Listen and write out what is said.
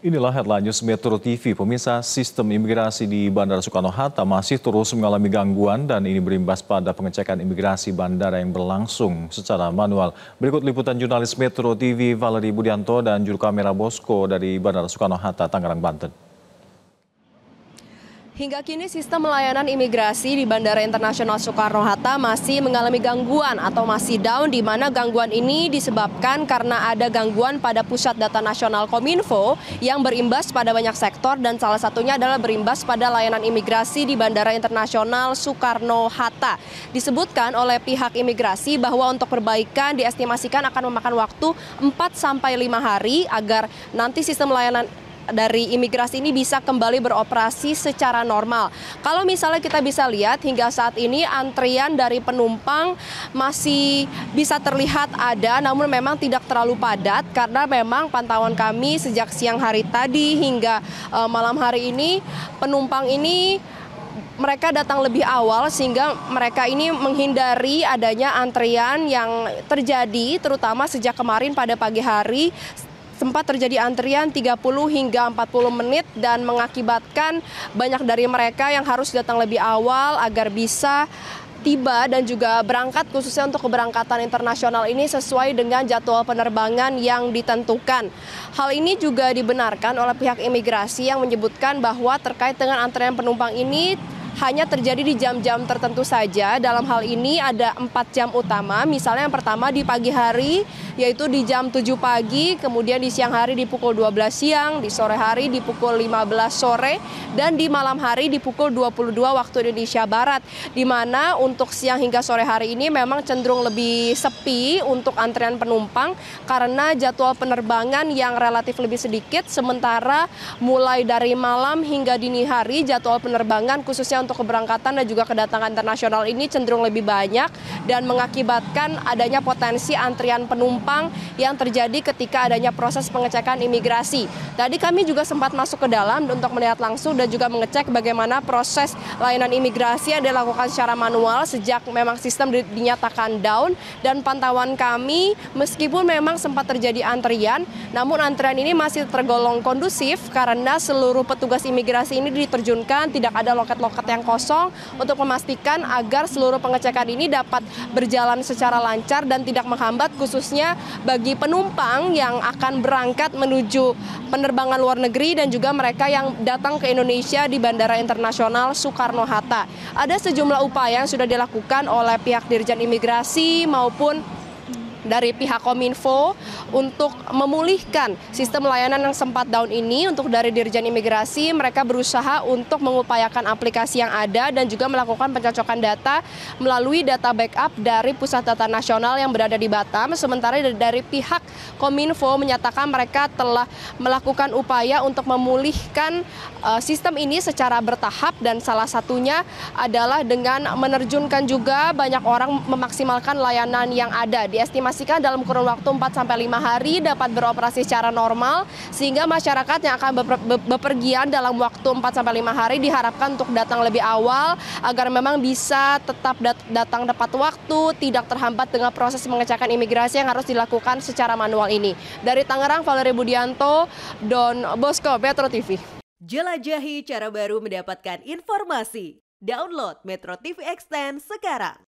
Inilah headline news Metro TV. Pemirsa, sistem imigrasi di Bandara Soekarno-Hatta masih terus mengalami gangguan dan ini berimbas pada pengecekan imigrasi bandara yang berlangsung secara manual. Berikut liputan jurnalis Metro TV Valerie Budianto dan juru kamera Bosco dari Bandara Soekarno-Hatta, Tangerang, Banten. Hingga kini sistem layanan imigrasi di Bandara Internasional Soekarno-Hatta masih mengalami gangguan atau masih down, di mana gangguan ini disebabkan karena ada gangguan pada pusat data nasional Kominfo yang berimbas pada banyak sektor dan salah satunya adalah berimbas pada layanan imigrasi di Bandara Internasional Soekarno-Hatta. Disebutkan oleh pihak imigrasi bahwa untuk perbaikan diestimasikan akan memakan waktu 4-5 hari agar nanti sistem layanan dari imigrasi ini bisa kembali beroperasi secara normal. Kalau misalnya kita bisa lihat hingga saat ini antrian dari penumpang masih bisa terlihat ada, namun memang tidak terlalu padat karena memang pantauan kami sejak siang hari tadi hingga malam hari ini penumpang ini mereka datang lebih awal sehingga mereka ini menghindari adanya antrian yang terjadi terutama sejak kemarin pada pagi hari. Sempat terjadi antrian 30 hingga 40 menit dan mengakibatkan banyak dari mereka yang harus datang lebih awal agar bisa tiba dan juga berangkat, khususnya untuk keberangkatan internasional ini sesuai dengan jadwal penerbangan yang ditentukan. Hal ini juga dibenarkan oleh pihak imigrasi yang menyebutkan bahwa terkait dengan antrian penumpang ini hanya terjadi di jam-jam tertentu saja. Dalam hal ini ada 4 jam utama, misalnya yang pertama di pagi hari yaitu di jam 7 pagi, kemudian di siang hari di pukul 12 siang, di sore hari di pukul 15 sore, dan di malam hari di pukul 22 waktu Indonesia Barat. Di mana untuk siang hingga sore hari ini memang cenderung lebih sepi untuk antrian penumpang karena jadwal penerbangan yang relatif lebih sedikit, sementara mulai dari malam hingga dini hari jadwal penerbangan khususnya untuk keberangkatan dan juga kedatangan internasional ini cenderung lebih banyak dan mengakibatkan adanya potensi antrian penumpang yang terjadi ketika adanya proses pengecekan imigrasi. Tadi kami juga sempat masuk ke dalam untuk melihat langsung dan juga mengecek bagaimana proses layanan imigrasi yang dilakukan secara manual sejak memang sistem dinyatakan down, dan pantauan kami meskipun memang sempat terjadi antrian, namun antrian ini masih tergolong kondusif karena seluruh petugas imigrasi ini diterjunkan, tidak ada loket-loket yang kosong untuk memastikan agar seluruh pengecekan ini dapat berjalan secara lancar dan tidak menghambat khususnya bagi penumpang yang akan berangkat menuju penerbangan luar negeri dan juga mereka yang datang ke Indonesia di Bandara Internasional Soekarno-Hatta. Ada sejumlah upaya yang sudah dilakukan oleh pihak Dirjen Imigrasi maupun dari pihak Kominfo untuk memulihkan sistem layanan yang sempat down ini. Untuk dari Dirjen Imigrasi, mereka berusaha untuk mengupayakan aplikasi yang ada dan juga melakukan pencocokan data melalui data backup dari pusat data nasional yang berada di Batam. Sementara dari pihak Kominfo menyatakan mereka telah melakukan upaya untuk memulihkan sistem ini secara bertahap dan salah satunya adalah dengan menerjunkan juga banyak orang memaksimalkan layanan yang ada. Diestimasikan dalam kurun waktu 4-5 hari dapat beroperasi secara normal sehingga masyarakat yang akan bepergian dalam waktu 4-5 hari diharapkan untuk datang lebih awal agar memang bisa tetap datang tepat waktu, tidak terhambat dengan proses pengecekan imigrasi yang harus dilakukan secara manual ini. Dari Tangerang, Valerie Budianto, Don Bosco, Metro TV. Jelajahi cara baru mendapatkan informasi. Download Metro TV Extend sekarang.